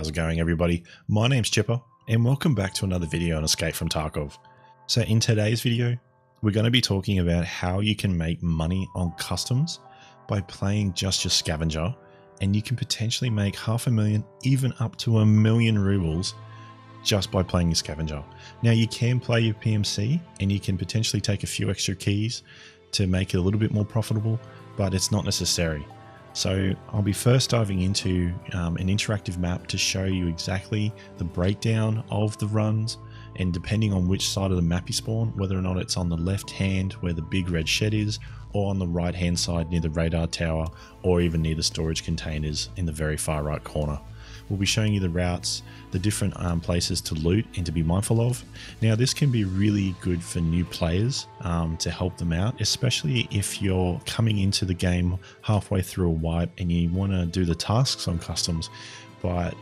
How's it going, everybody? My name's Chipper and welcome back to another video on Escape from Tarkov. So in today's video, we're going to be talking about how you can make money on customs by playing just your scavenger, and you can potentially make 500,000, even up to 1,000,000 rubles just by playing your scavenger. Now you can play your PMC and you can potentially take a few extra keys to make it a little bit more profitable, but it's not necessary. So I'll be first diving into an interactive map to show you exactly the breakdown of the runs, and depending on which side of the map you spawn, whether or not it's on the left hand where the big red shed is, or on the right hand side near the radar tower, or even near the storage containers in the very far right corner. We'll be showing you the routes, the different places to loot and to be mindful of. Now this can be really good for new players to help them out, especially if you're coming into the game halfway through a wipe and you want to do the tasks on customs, but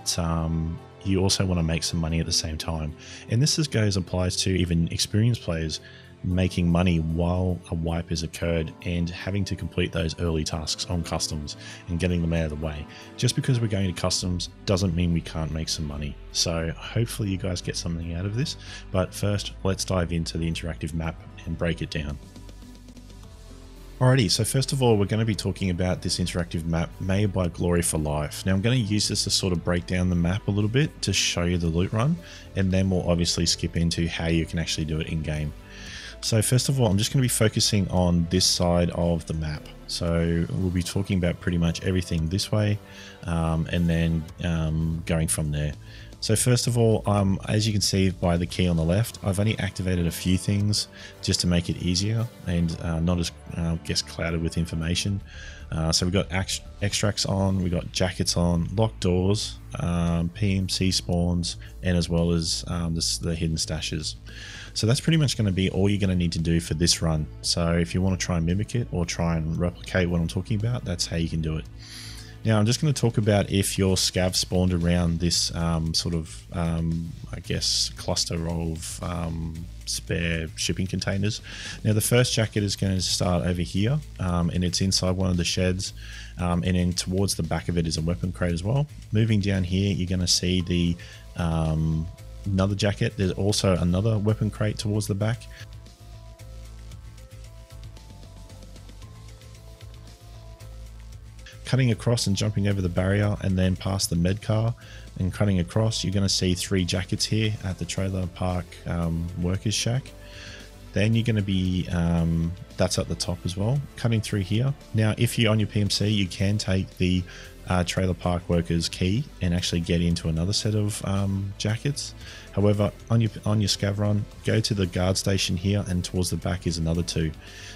you also want to make some money at the same time. And this applies to even experienced players making money while a wipe has occurred and having to complete those early tasks on customs and getting them out of the way. Just because we're going to customs doesn't mean we can't make some money. So hopefully you guys get something out of this, but first let's dive into the interactive map and break it down. Alrighty, so first of all, we're going to be talking about this interactive map made by Glory for Life. Now I'm going to use this to sort of break down the map a little bit to show you the loot run, and then we'll obviously skip into how you can actually do it in game. So first of all, I'm just going to be focusing on this side of the map. So we'll be talking about pretty much everything this way and then going from there. So first of all, as you can see by the key on the left, I've only activated a few things just to make it easier and not as, I guess, clouded with information. So we've got extracts on, we've got jackets on, locked doors, PMC spawns, and as well as the hidden stashes. So that's pretty much going to be all you're going to need to do for this run. So if you want to try and mimic it or try and replicate what I'm talking about, that's how you can do it. Now I'm just going to talk about if your scav spawned around this sort of, I guess, cluster of spare shipping containers. Now the first jacket is going to start over here and it's inside one of the sheds, and then towards the back of it is a weapon crate as well. Moving down here, you're going to see the another jacket. There's also another weapon crate towards the back. Cutting across and jumping over the barrier and then past the med car and cutting across, you're going to see three jackets here at the trailer park workers shack. Then you're going to be that's at the top as well, cutting through here. Now if you're on your PMC, you can take the trailer park workers key and actually get into another set of jackets. However, on your scav run, go to the guard station here, and towards the back is another two.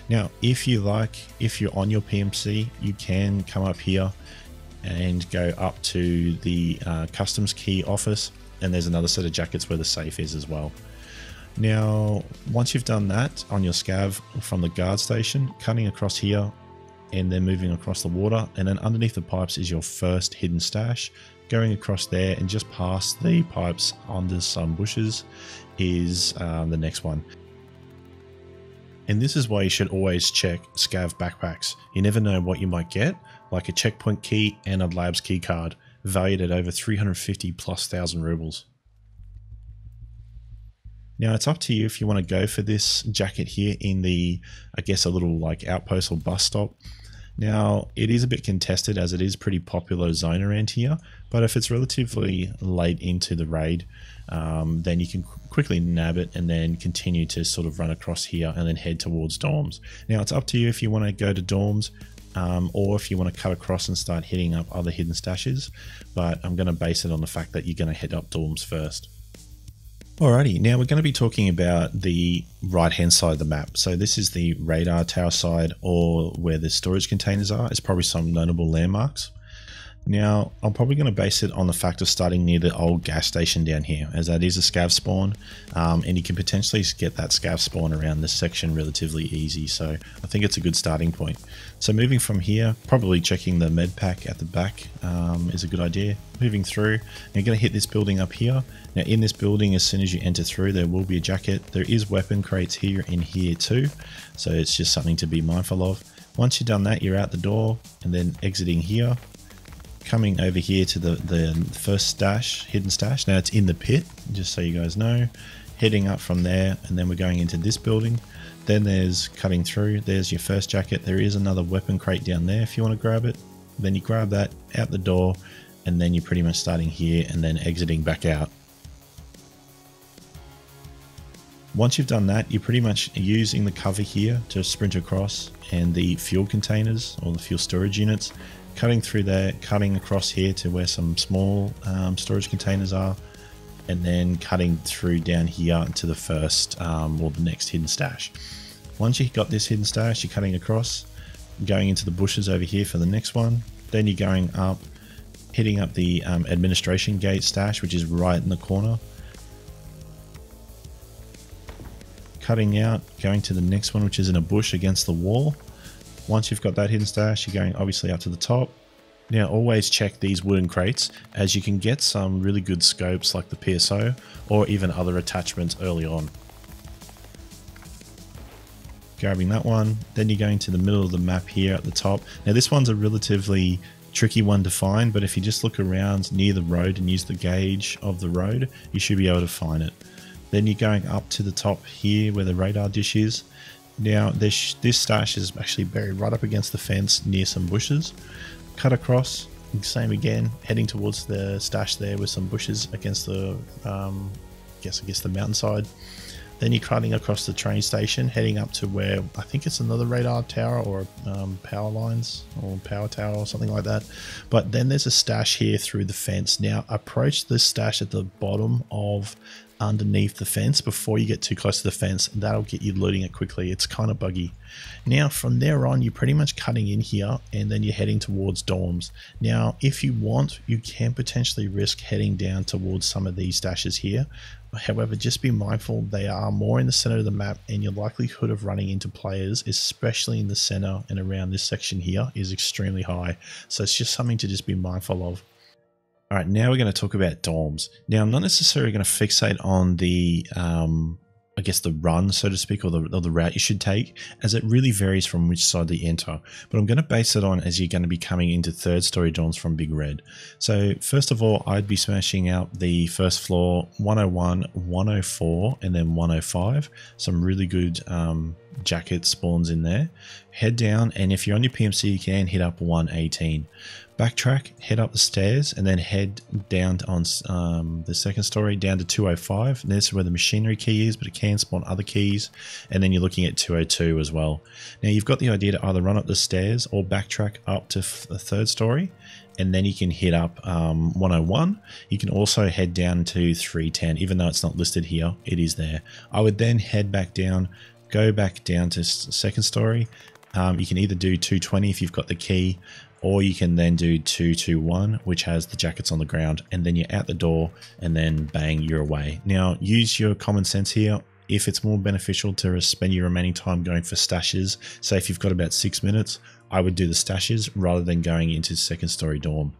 Now if you like, if you're on your PMC, you can come up here and go up to the customs key office, and there's another set of jackets where the safe is as well. Now once you've done that on your scav from the guard station, cutting across here and then moving across the water, and then underneath the pipes is your first hidden stash. Going across there and just past the pipes under some bushes is the next one. And this is why you should always check scav backpacks. You never know what you might get, like a checkpoint key and a lab's key card, valued at over 350,000+ rubles. Now it's up to you if you want to go for this jacket here in the, I guess, a little like outpost or bus stop. Now it is a bit contested as it is pretty popular zone around here, but if it's relatively late into the raid, then you can quickly nab it and then continue to sort of run across here and then head towards dorms. Now it's up to you if you want to go to dorms or if you want to cut across and start hitting up other hidden stashes, but I'm going to base it on the fact that you're going to head up dorms first. Alrighty, now we're going to be talking about the right hand side of the map. So this is the radar tower side, or where the storage containers are. It's probably some notable landmarks. Now I'm probably going to base it on the fact of starting near the old gas station down here, as that is a scav spawn, and you can potentially get that scav spawn around this section relatively easy, so I think it's a good starting point. So moving from here, probably checking the med pack at the back is a good idea. Moving through, you're going to hit this building up here. Now in this building, as soon as you enter through, there will be a jacket. There is weapon crates here and here too, so it's just something to be mindful of. Once you've done that, you're out the door and then exiting here. coming over here to the first stash, hidden stash. Now it's in the pit, just so you guys know. Heading up from there, and then we're going into this building. Then there's cutting through, there's your first jacket. There is another weapon crate down there if you want to grab it. Then you grab that, out the door, and then you're pretty much starting here and then exiting back out. Once you've done that, you're pretty much using the cover here to sprint across, and the fuel containers or the fuel storage units, cutting through there, cutting across here to where some small storage containers are, and then cutting through down here to the first or the next hidden stash. Once you've got this hidden stash, you're cutting across, going into the bushes over here for the next one. Then you're going up, hitting up the administration gate stash, which is right in the corner. Cutting out, going to the next one, which is in a bush against the wall. Once you've got that hidden stash, you're going obviously up to the top. Now always check these wooden crates, as you can get some really good scopes like the PSO or even other attachments early on. Grabbing that one, then you're going to the middle of the map here at the top. Now this one's a relatively tricky one to find, but if you just look around near the road and use the gauge of the road, you should be able to find it. Then you're going up to the top here where the radar dish is. Now this stash is actually buried right up against the fence near some bushes. Cut across, same again, heading towards the stash there with some bushes against the I guess the mountainside. Then you're cutting across the train station, heading up to where I think it's another radar tower or power lines or power tower or something like that. But then there's a stash here through the fence. Now approach the stash at the bottom of underneath the fence before you get too close to the fence. That'll get you looting it quickly. It's kind of buggy. Now from there on, you're pretty much cutting in here and then you're heading towards dorms. Now if you want, you can potentially risk heading down towards some of these stashes here. However, just be mindful they are more in the center of the map, and your likelihood of running into players, especially in the center and around this section here, is extremely high. So it's just something to just be mindful of. All right, now we're going to talk about dorms. Now, I'm not necessarily going to fixate on the, I guess, the run, so to speak, or the route you should take, as it really varies from which side they enter. But I'm going to base it on as you're going to be coming into third-story dorms from Big Red. So first of all, I'd be smashing out the first floor, 101, 104, and then 105. Some really good jacket spawns in there. Head down, and if you're on your PMC, you can hit up 118. Backtrack, head up the stairs, and then head down on the second story down to 205. And this is where the machinery key is, but it can spawn other keys. And then you're looking at 202 as well. Now you've got the idea to either run up the stairs or backtrack up to the third story, and then you can hit up 101. You can also head down to 310, even though it's not listed here, it is there. I would then head back down, go back down to second story. You can either do 220 if you've got the key, or you can then do 221, which has the jackets on the ground, and then you're out the door, and then bang, you're away. Now, use your common sense here. If it's more beneficial to spend your remaining time going for stashes, say if you've got about 6 minutes, I would do the stashes rather than going into second story dorm,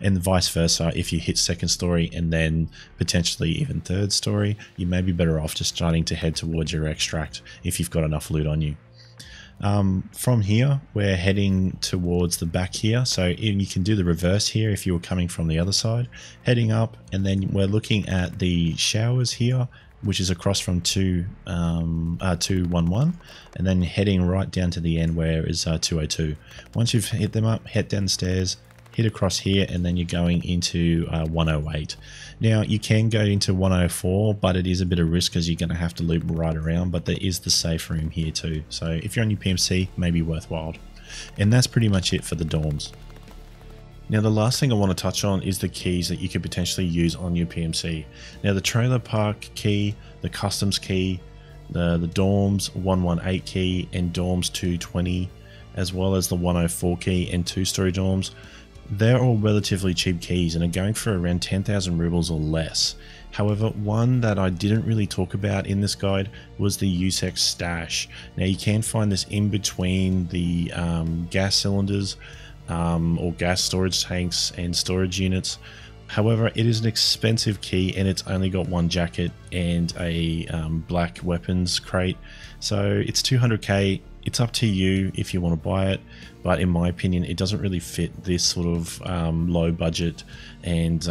and vice versa. If you hit second story and then potentially even third story, you may be better off just starting to head towards your extract if you've got enough loot on you. From here, we're heading towards the back here, so you can do the reverse here if you were coming from the other side, heading up, and then we're looking at the showers here, which is across from 211, and then heading right down to the end where is 202. Once you've hit them up, head down the stairs, hit across here, and then you're going into 108. Now you can go into 104, but it is a bit of risk because you're going to have to loop right around, but there is the safe room here too. So if you're on your PMC, maybe worthwhile. And that's pretty much it for the dorms. Now the last thing I want to touch on is the keys that you could potentially use on your PMC. Now the trailer park key, the customs key, the dorms 118 key, and dorms 220, as well as the 104 key and two-story dorms. They're all relatively cheap keys and are going for around 10,000 rubles or less. However, one that I didn't really talk about in this guide was the USEC stash. Now you can find this in between the gas cylinders or gas storage tanks and storage units. However, it is an expensive key and it's only got one jacket and a black weapons crate. So it's 200k. It's up to you if you want to buy it, but in my opinion, it doesn't really fit this sort of low budget and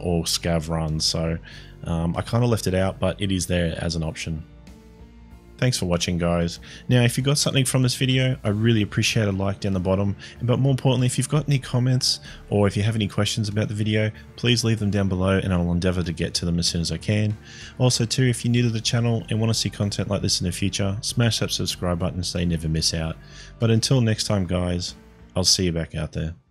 or scav run. So I kind of left it out, but it is there as an option. Thanks for watching, guys. Now, if you got something from this video, I really appreciate a like down the bottom. But more importantly, if you've got any comments or if you have any questions about the video, please leave them down below and I'll endeavor to get to them as soon as I can. Also too, if you're new to the channel and want to see content like this in the future, smash that subscribe button so you never miss out. But until next time, guys, I'll see you back out there.